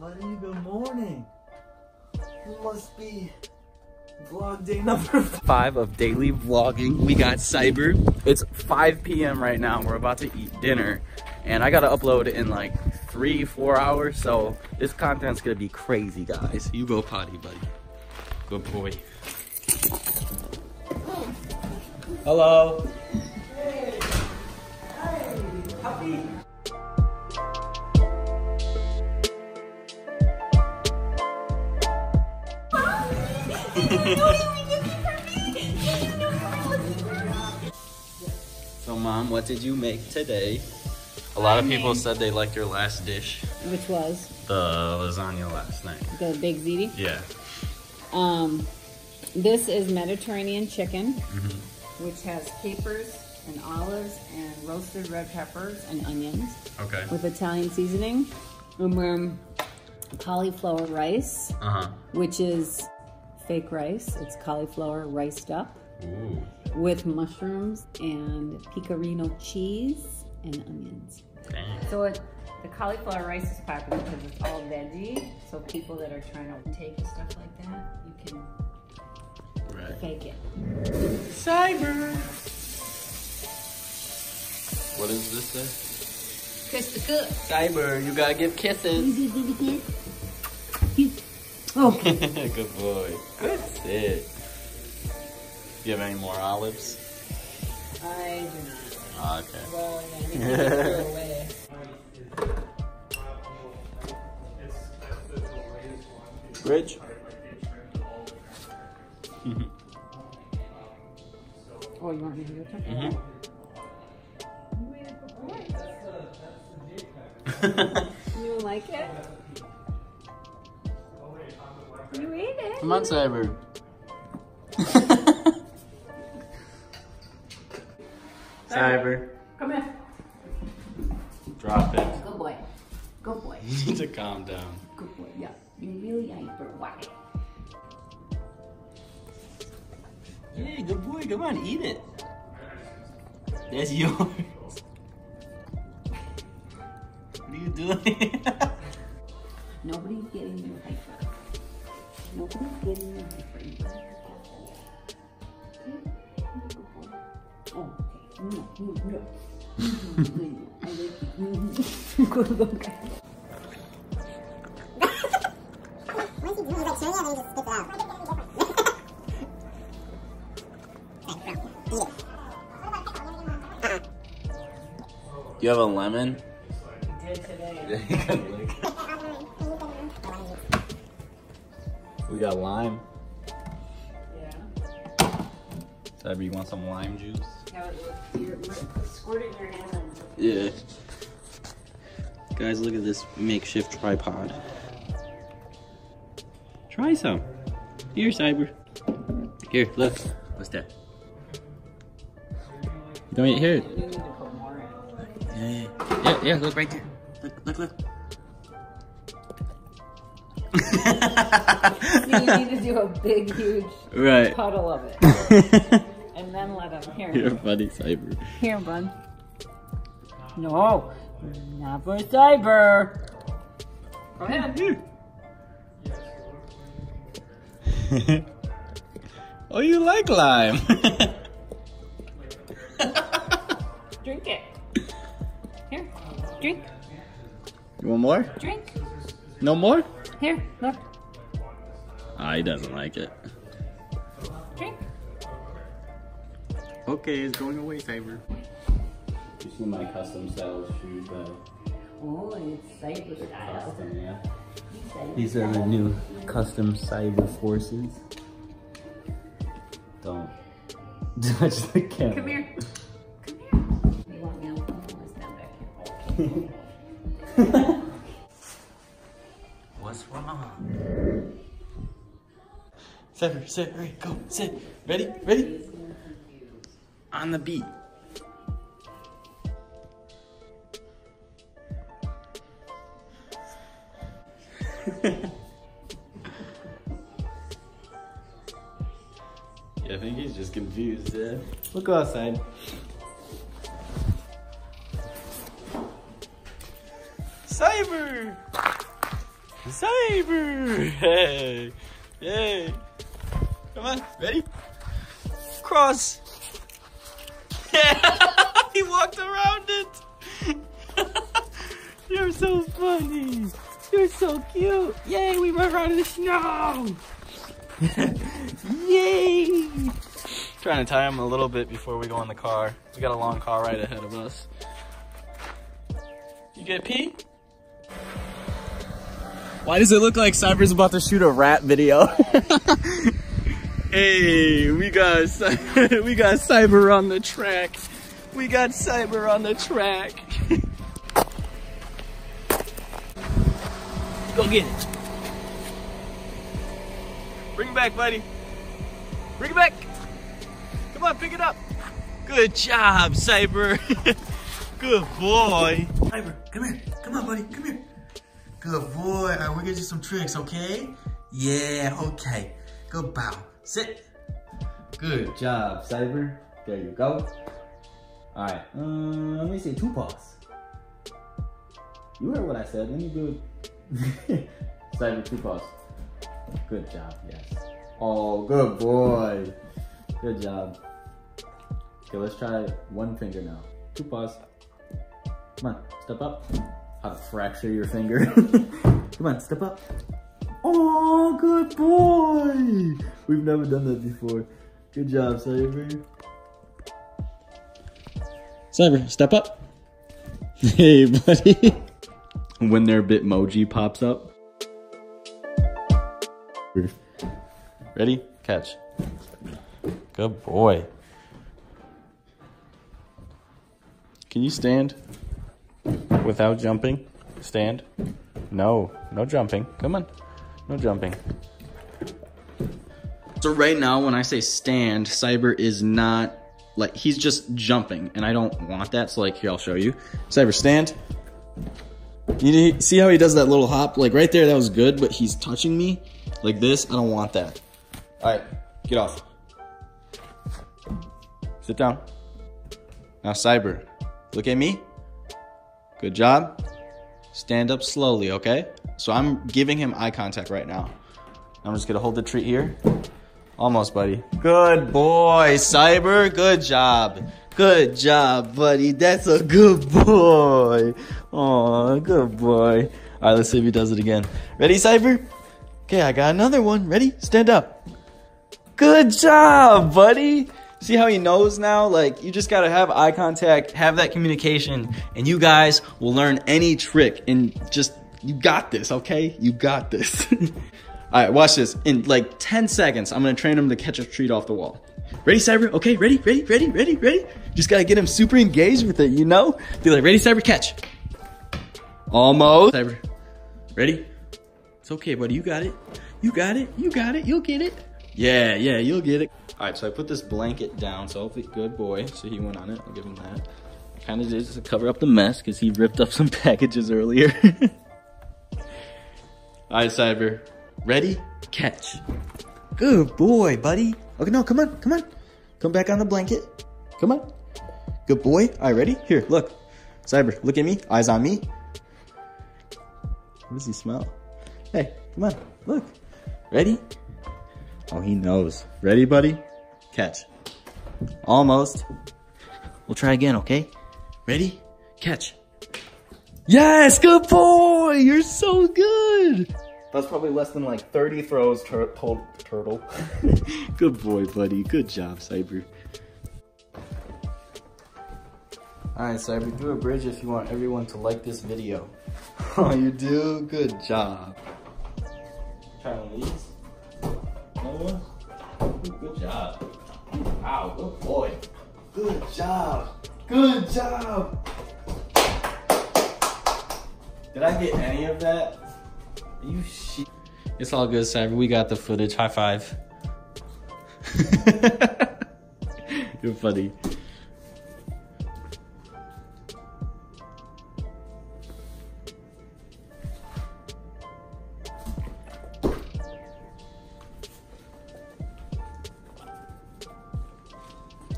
Monday, good morning. It must be vlog day number 5 of daily vlogging. We got Cyber. It's 5 p.m. right now. We're about to eat dinner, and I gotta upload in like 3-4 hours. So this content's gonna be crazy, guys. You go potty, buddy. Good boy. Hello. Hey. Hey. Happy. So Mom, what did you make today? A lot of people said they liked your last dish, which was the lasagna last night. The big ziti? Yeah. This is Mediterranean chicken, which has capers and olives and roasted red peppers and onions. Okay. With Italian seasoning, and we're cauliflower rice, which is fake rice. It's cauliflower riced up with mushrooms and pecorino cheese and onions. Dang. So the cauliflower rice is popular because it's all veggie. So people that are trying to take stuff like that, you can fake it. Cyber! What is this thing? Kiss the cook. Cyber, you gotta give kisses. Oh. Good boy. That's it. Do you have any more olives? I do not. Oh, okay. Well, I'm gonna make it go away. Rich? Oh, you want me to do it? You like it? You ate it. Come on, Cyber. Cyber. Come here. Drop it. Good boy. Good boy. You need to calm down. Good boy, yeah. You really ain't for why. Hey, good boy. Come on, eat it. That's yours. What are you doing? Nobody's getting your hyper. Nobody's getting your hyper. Oh, okay. No, no, no. I like good look. Once you do the criteria, then you just skip it out. You have a lemon? I did today. We got lime. Yeah. Cyber, you want some lime juice? Yeah, squirt it in your hand. Yeah. Guys, look at this makeshift tripod. Try some. Here, Cyber. Here, look. What's that? Don't eat here. Yeah, look right there. Look. See, you need to do a big, huge puddle of it. And then let him hear it. Here, buddy, Cyber. Here, bud. No, not for Cyber. Go ahead. Oh, you like lime. Drink it. Here, drink. You want more? Drink. No more? Here, look. Ah, he doesn't like it. Drink. Okay, it's going away, Cyber. You see my custom style shoes, bag. Oh, and it's Cyber style. Custom, yeah. These are the new custom Cyber Forces. Don't touch the camera. Come here. What's wrong? Cyber, sit, ready, go, sit. Ready? On the beat. Yeah, I think he's just confused, yeah. We'll go outside. Cyber! Cyber! Hey! Hey! Come on, ready? Cross! Yeah! He walked around it! You're so funny! You're so cute! Yay, we went around in the snow! Yay! Trying to tie him a little bit before we go in the car. We got a long car ride ahead of us. You get pee? Why does it look like Cyber's about to shoot a rat video? Hey, we got Cyber on the track. We got Cyber on the track. Go get it. Bring it back, buddy. Bring it back. Come on, pick it up. Good job, Cyber. Good boy. Cyber, come here. Come on, buddy. Come here. Good boy. All right, we're gonna do some tricks, okay? Yeah, okay. Go bow. Sit. Good job, Cyber. There you go. All right. Let me say two paws. You heard what I said. Let me do it. Cyber, two paws. Good job. Yes. Oh, good boy. Good job. Okay, let's try one finger now. Two paws. Come on, step up. How to fracture your finger. Come on, step up. Oh, good boy. We've never done that before. Good job, Cyber. Cyber, step up. Hey, buddy. When their Bitmoji pops up. Ready? Catch. Good boy. Can you stand without jumping? Stand. No, no jumping. Come on. No jumping. So right now when I say stand, Cyber is not, like, he's just jumping and I don't want that. So like, here, I'll show you. Cyber, stand. You see how he does that little hop? Like right there, that was good, but he's touching me like this. I don't want that. All right, get off. Sit down. Now Cyber, look at me. Good job. Stand up slowly, okay? So I'm giving him eye contact right now. I'm just gonna hold the treat here. Almost, buddy. Good boy, Cyber. Good job. Good job, buddy. That's a good boy. Oh, good boy. All right, let's see if he does it again. Ready, Cyber? Okay, I got another one. Ready? Stand up. Good job, buddy. See how he knows now? Like, you just gotta have eye contact, have that communication, and you guys will learn any trick. And just, you got this, okay? You got this. All right, watch this. In like 10 seconds, I'm gonna train him to catch a treat off the wall. Ready, Cyber? Okay, ready, ready, ready, ready, ready? Just gotta get him super engaged with it, you know? Be like, ready, Cyber, catch. Almost. Cyber, ready? It's okay, buddy, you got it. You got it, you got it, you'll get it. Yeah, yeah, you'll get it. All right, so I put this blanket down, so hopefully, good boy. So he went on it, I'll give him that. Kind of did just to cover up the mess because he ripped up some packages earlier. All right, Cyber, ready, catch. Good boy, buddy. Okay, no, come on, come on. Come back on the blanket, come on. Good boy, all right, ready? Here, look. Cyber, look at me, eyes on me. What does he smell? Hey, come on, look. Ready? Oh, he knows. Ready, buddy? Catch. Almost. We'll try again, okay? Ready? Catch. Yes, good boy! You're so good! That's probably less than like 30 throws, turtle. Good boy, buddy. Good job, Cyber. Alright, Cyber, do a bridge if you want everyone to like this video. Oh, you do? Good job. Try one of these. Good job. Wow, good boy. Good job. Good job. Did I get any of that? Are you shit? It's all good, Cyber. We got the footage. High five. You're funny.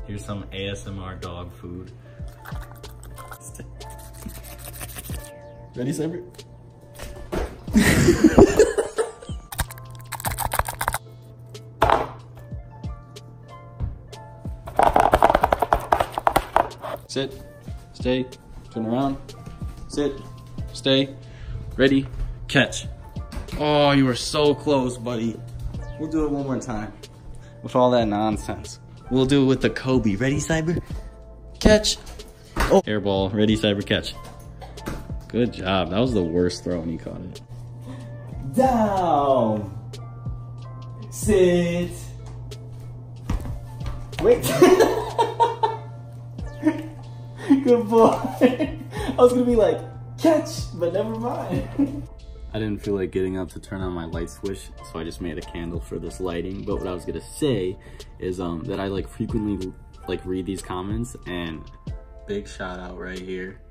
Here's some ASMR dog food. Ready, Cyber? Sit, stay, turn around, sit, stay, ready, catch. Oh, you were so close, buddy. We'll do it one more time. With all that nonsense. We'll do it with the Kobe. Ready, Cyber? Catch. Oh. Airball. Ready, Cyber, catch. Good job. That was the worst throw and he caught it. Down. Sit. Wait. Good boy. I was gonna be like, catch, but never mind. I didn't feel like getting up to turn on my light switch, so I just made a candle for this lighting. But what I was gonna say is that I like frequently like read these comments, and big shout out right here.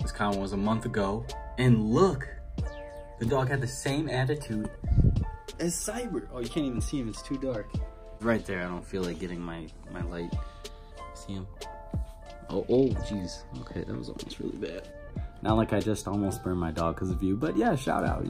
This comment was a month ago, and look, the dog had the same attitude as Cyber. Oh, you can't even see him, it's too dark. Right there, I don't feel like getting my light. See him? Oh, jeez. Okay, that was almost really bad. Not like I just almost burned my dog because of you, but yeah, shout out.